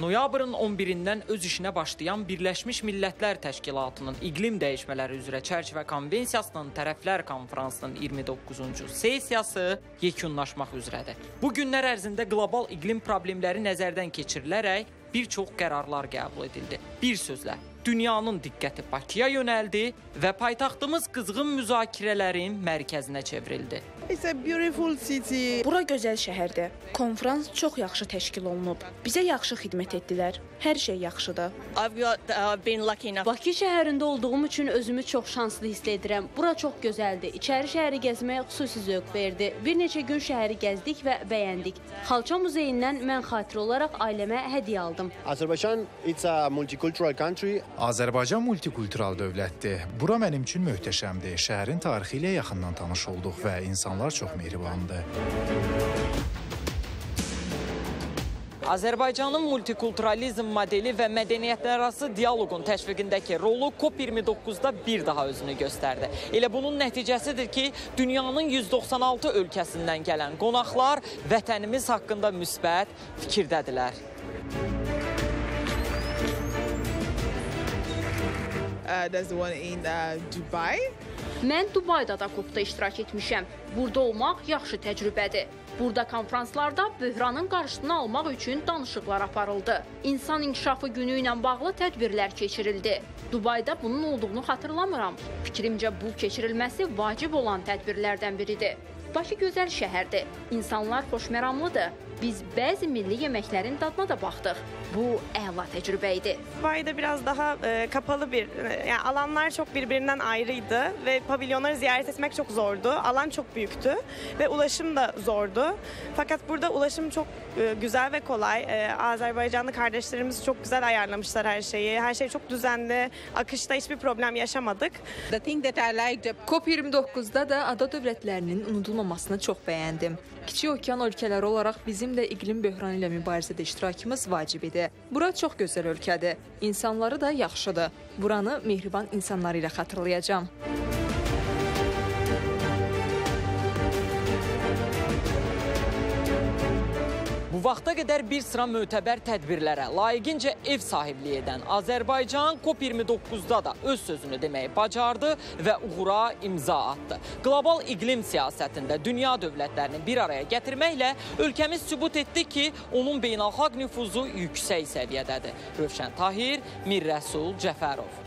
Noyabrın 11-dən öz işinə başlayan Birleşmiş Milletler Təşkilatının İqlim Dəyişmələri üzrə Çerçivə Konvensiyasının Tərəflər Konferansının 29-cu sessiyası yekunlaşmaq üzrədir. Bu günlər ərzində qlobal iqlim problemləri nəzərdən keçirilərək bir çox qərarlar qəbul edildi. Bir sözlə, dünyanın diqqəti Bakıya yönəldi və paytaxtımız qızğın müzakirələrin mərkəzinə çevrildi. It's a beautiful city. Bura gözəl şəhərdir. Konfrans çox yaxşı təşkil olunub. Bizə yaxşı xidmət etdilər. Hər şey yaxşıdır. Bakı şəhərində olduğum üçün özümü çox şanslı hiss edirəm. Bura çox gözəldir. İçəri şəhəri gəzməyə xüsusi zövq verdi. Bir neçə gün şəhəri gəzdik və bəyəndik. Xalça muzeyindən mən xatirə olaraq ailəmə hədiyyə aldım. Azərbaycan it's a multicultural country. Azərbaycan multikultural dövlətdir. Bura mənim üçün möhtəşəmdir. Şəhərin tarixi ilə yaxından tanış olduq və insanlar çox mehribandır. Azərbaycanın multikulturalizm modeli və mədəniyyətlərarası dialoqun təşviqindəki rolu COP29-da bir daha özünü göstərdi. Elə bunun nəticəsidir ki, dünyanın 196 ölkəsindən gələn qonaqlar vətənimiz haqqında müsbət fikirdədirlər. There's one in Dubai. Mən Dubayda da COP-da iştirak etmişəm. Burada olmaq yaxşı təcrübədir. Burada konfranslarda böhranın qarşısını almaq üçün danışıqlar aparıldı. İnsan inkişafı günü ilə bağlı tədbirlər keçirildi. Dubayda bunun olduğunu xatırlamıram. Fikrimcə bu keçirilməsi vacib olan tədbirlərdən biridir. Bakı gözəl şəhərdir. İnsanlar xoşməramlıdır. Biz bəzi milli yeməklərin dadına da baxdıq. Bu əla təcrübə idi. Dubai'de biraz daha kapalı bir, yani alanlar çok birbirinden ayrıydı ve pavilyonları ziyaret etmek çok zordu. Alan çok büyüktü ve ulaşım da zordu. Fakat burada ulaşım çok güzel ve kolay. Azerbaycanlı kardeşlerimiz çok güzel ayarlamışlar her şeyi. Her şey çok düzenli, akışta hiçbir problem yaşamadık. COP29'da da ada dövlətlərinin unudulmamasını çox bəyəndim. Kiçik okyan ölkələri olaraq bizim də iqlim böhranı ilə mübarizədə iştirakımız vacib idi. Bura çox gözəl ölkədir. İnsanları da yaxşıdır. Buranı mehriban insanlar ilə xatırlayacağam. Bu vaxta qədər bir sıra mötəbər tədbirlərə layiqincə ev sahibliyi edən Azərbaycan COP29-da da öz sözünü deməyi bacardı və uğura imza attı. Qlobal iqlim siyasətində dünya dövlətlərini bir araya gətirməklə ölkəmiz sübut etdi ki, onun beynəlxalq nüfuzu yüksək səviyyədədir. Rövşən Tahir, Mirrəsul Cəfərov.